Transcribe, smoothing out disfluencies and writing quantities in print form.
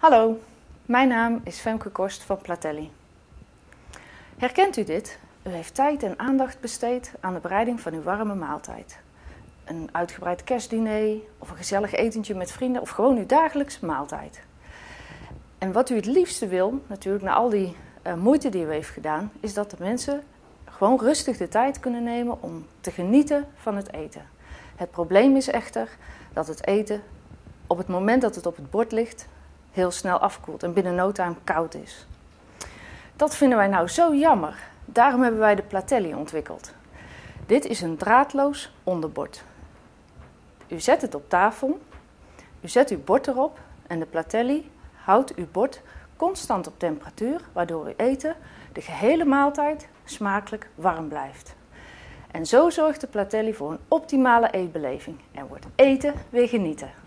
Hallo, mijn naam is Femke Korst van Platelli. Herkent u dit? U heeft tijd en aandacht besteed aan de bereiding van uw warme maaltijd. Een uitgebreid kerstdiner of een gezellig etentje met vrienden of gewoon uw dagelijkse maaltijd. En wat u het liefste wil, natuurlijk na al die moeite die u heeft gedaan, is dat de mensen gewoon rustig de tijd kunnen nemen om te genieten van het eten. Het probleem is echter dat het eten op het moment dat het op het bord ligt heel snel afkoelt en binnen no time koud is. Dat vinden wij nou zo jammer. Daarom hebben wij de Platelli ontwikkeld. Dit is een draadloos onderbord. U zet het op tafel, u zet uw bord erop en de Platelli houdt uw bord constant op temperatuur, waardoor uw eten de gehele maaltijd smakelijk warm blijft. En zo zorgt de Platelli voor een optimale eetbeleving en wordt eten weer genieten.